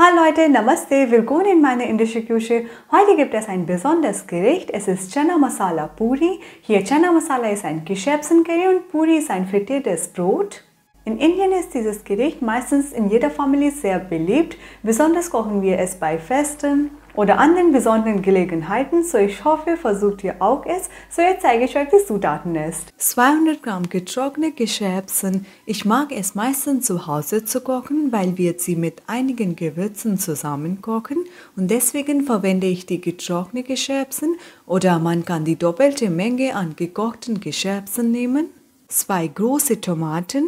Hallo Leute, Namaste, willkommen in meiner indischen Küche. Heute gibt es ein besonderes Gericht. Es ist Chana Masala Puri. Hier Chana Masala ist ein Kichererbsen Curry und Puri ist ein frittiertes Brot. In Indien ist dieses Gericht meistens in jeder Familie sehr beliebt. Besonders kochen wir es bei Festen oder anderen besonderen Gelegenheiten, so ich hoffe, versucht ihr auch es. So jetzt zeige ich euch, wie Zutaten ist. 200 Gramm getrocknete Kichererbsen. Ich mag es meistens zu Hause zu kochen, weil wir sie mit einigen Gewürzen zusammen kochen und deswegen verwende ich die getrockneten Kichererbsen oder man kann die doppelte Menge an gekochten Kichererbsen nehmen. 2 große Tomaten,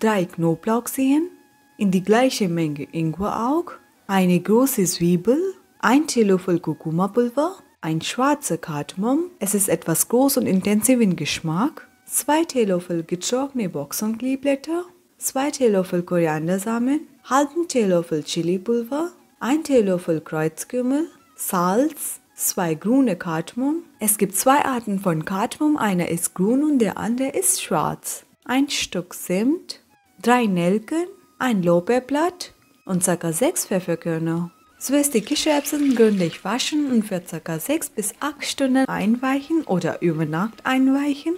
3 Knoblauchzehen, in die gleiche Menge Ingwer auch, eine große Zwiebel, 1 Teelöffel Kurkuma-Pulver, ein schwarzer Kardamom, es ist etwas groß und intensiv in Geschmack, 2 Teelöffel getrocknete Bockshornkleeblätter, 2 Teelöffel Koriandersamen, halben Teelöffel Chilipulver, 1 Teelöffel Kreuzkümmel, Salz, 2 grüne Kardamom. Es gibt 2 Arten von Kardamom, einer ist grün und der andere ist schwarz. Ein Stück Zimt, 3 Nelken, ein Lorbeerblatt und ca. 6 Pfefferkörner. Zuerst die Kichererbsen gründlich waschen und für ca. 6 bis 8 Stunden einweichen oder über Nacht einweichen.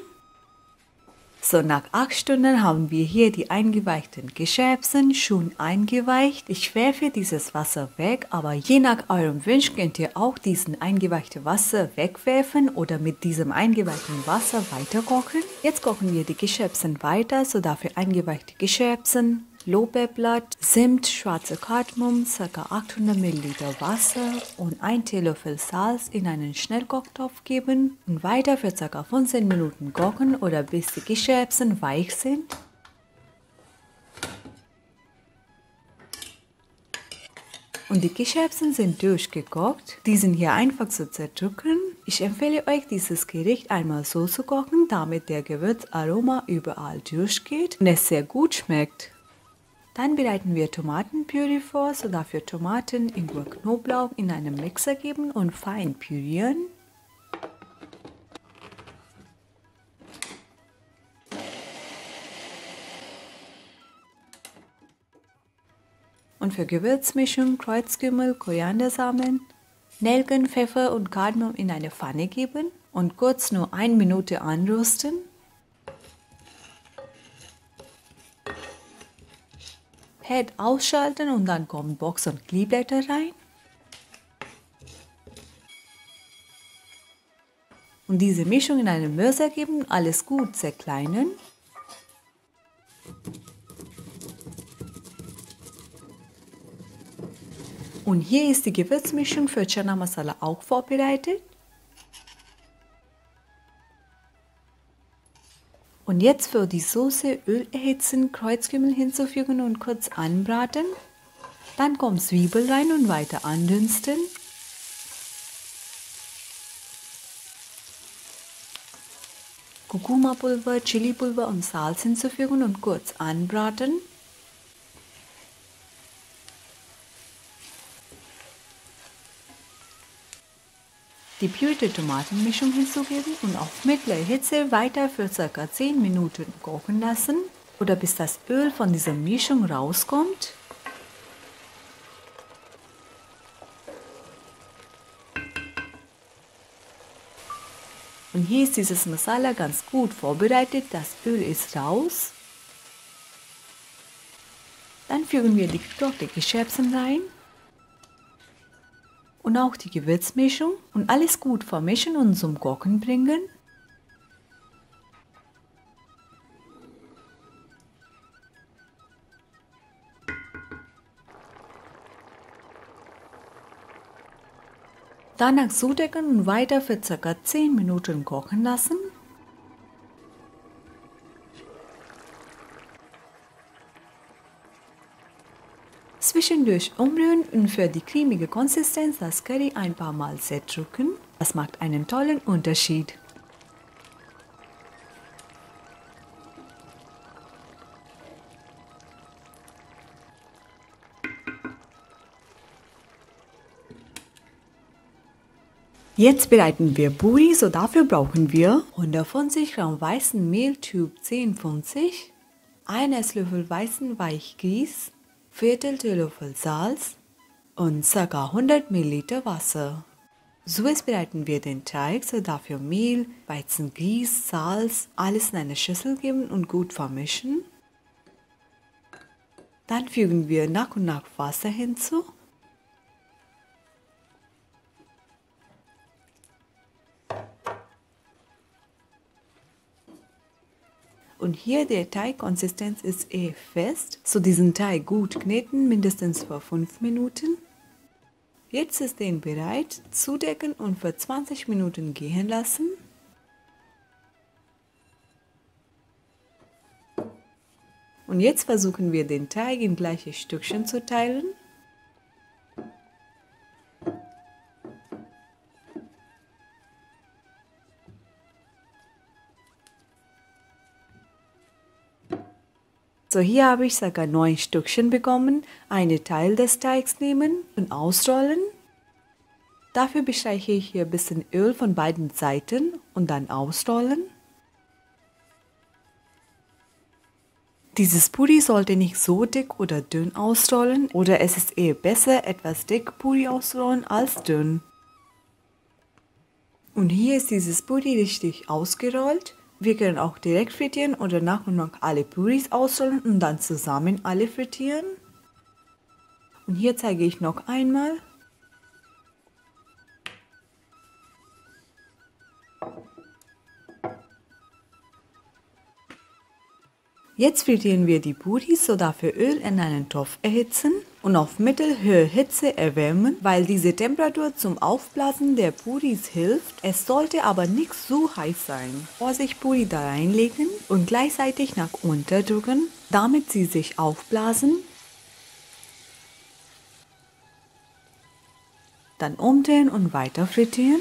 So, nach 8 Stunden haben wir hier die eingeweichten Kichererbsen schon eingeweicht. Ich werfe dieses Wasser weg, aber je nach eurem Wunsch könnt ihr auch diesen eingeweichten Wasser wegwerfen oder mit diesem eingeweichten Wasser weiter kochen. Jetzt kochen wir die Kichererbsen weiter, so dafür eingeweichte Kichererbsen, Lorbeerblatt, Zimt, schwarzer Kardamom, ca. 800 ml Wasser und 1 Teelöffel Salz in einen Schnellkochtopf geben und weiter für ca. 15 Minuten kochen oder bis die Kichererbsen weich sind. Und die Kichererbsen sind durchgekocht, die sind hier einfach zu zerdrücken. Ich empfehle euch, dieses Gericht einmal so zu kochen, damit der Gewürzaroma überall durchgeht und es sehr gut schmeckt. Dann bereiten wir Tomatenpüree vor, so dafür Tomaten, Ingwer, Knoblauch in einem Mixer geben und fein pürieren. Und für Gewürzmischung Kreuzkümmel, Koriandersamen, Nelken, Pfeffer und Kardamom in eine Pfanne geben und kurz nur 1 Minute anrösten. Herd ausschalten und dann kommen Bockshornkleeblätter rein. Und diese Mischung in einen Mörser geben und alles gut zerkleinern. Und hier ist die Gewürzmischung für Chana Masala auch vorbereitet. Und jetzt für die Soße Öl erhitzen, Kreuzkümmel hinzufügen und kurz anbraten. Dann kommt Zwiebel rein und weiter andünsten. Kurkumapulver, Chilipulver und Salz hinzufügen und kurz anbraten. Die pürierte Tomatenmischung hinzugeben und auf mittlerer Hitze weiter für ca. 10 Minuten kochen lassen oder bis das Öl von dieser Mischung rauskommt. Und hier ist dieses Masala ganz gut vorbereitet, das Öl ist raus. Dann fügen wir die getrockneten Kichererbsen rein. Und auch die Gewürzmischung und alles gut vermischen und zum Kochen bringen. Danach zudecken und weiter für ca. 10 Minuten kochen lassen. Zwischendurch umrühren und für die cremige Konsistenz das Curry ein paar Mal zerdrücken. Das macht einen tollen Unterschied. Jetzt bereiten wir Puri, so dafür brauchen wir 150 Gramm weißen Mehltyp 1050, 1 Esslöffel weißen Weizengrieß, 1/4 Teelöffel Salz, und ca. 100 ml Wasser. Zuerst bereiten wir den Teig, so dafür Mehl, Weizengrieß, Salz, alles in eine Schüssel geben und gut vermischen. Dann fügen wir nach und nach Wasser hinzu. Und hier der Teigkonsistenz ist eh fest, so diesen Teig gut kneten, mindestens für 5 Minuten. Jetzt ist den bereit, zudecken und für 20 Minuten gehen lassen. Und jetzt versuchen wir den Teig in gleiche Stückchen zu teilen. So, hier habe ich ca. 9 Stückchen bekommen, einen Teil des Teigs nehmen und ausrollen. Dafür bestreiche ich hier ein bisschen Öl von beiden Seiten und dann ausrollen. Dieses Puri sollte nicht so dick oder dünn ausrollen, oder es ist eher besser, etwas dick Puri ausrollen als dünn. Und hier ist dieses Puri richtig ausgerollt. Wir können auch direkt frittieren oder nach und nach alle Puris ausrollen und dann zusammen alle frittieren. Und hier zeige ich noch einmal. Jetzt frittieren wir die Puris, so dafür Öl in einen Topf erhitzen und auf mittelhohe Hitze erwärmen, weil diese Temperatur zum Aufblasen der Puris hilft. Es sollte aber nicht so heiß sein. Vorsicht, Puri da reinlegen und gleichzeitig nach unten drücken, damit sie sich aufblasen. Dann umdrehen und weiter frittieren.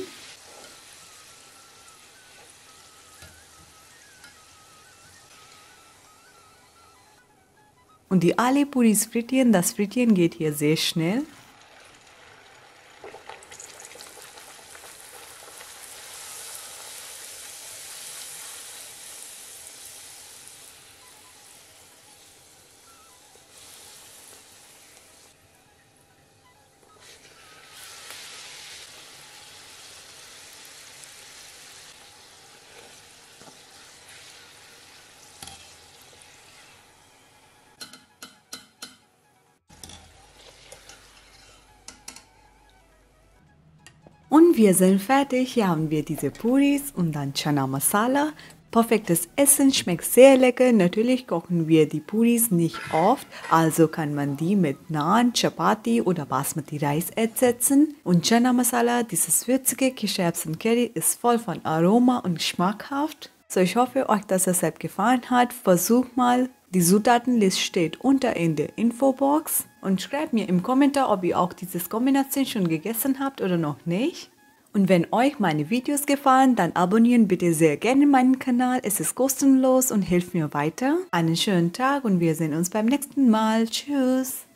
Und die alle Puris frittieren, das Frittieren geht hier sehr schnell. Und wir sind fertig, hier haben wir diese Puris und dann Chana Masala. Perfektes Essen, schmeckt sehr lecker. Natürlich kochen wir die Puris nicht oft, also kann man die mit Naan, Chapati oder Basmati Reis ersetzen. Und Chana Masala, dieses würzige Kichererbsen Curry, ist voll von Aroma und schmackhaft. So, ich hoffe euch, dass das Rezept gefallen hat. Versucht mal. Die Zutatenliste steht unter in der Infobox. Und schreibt mir im Kommentar, ob ihr auch dieses Kombination schon gegessen habt oder noch nicht. Und wenn euch meine Videos gefallen, dann abonnieren bitte sehr gerne meinen Kanal. Es ist kostenlos und hilft mir weiter. Einen schönen Tag und wir sehen uns beim nächsten Mal. Tschüss!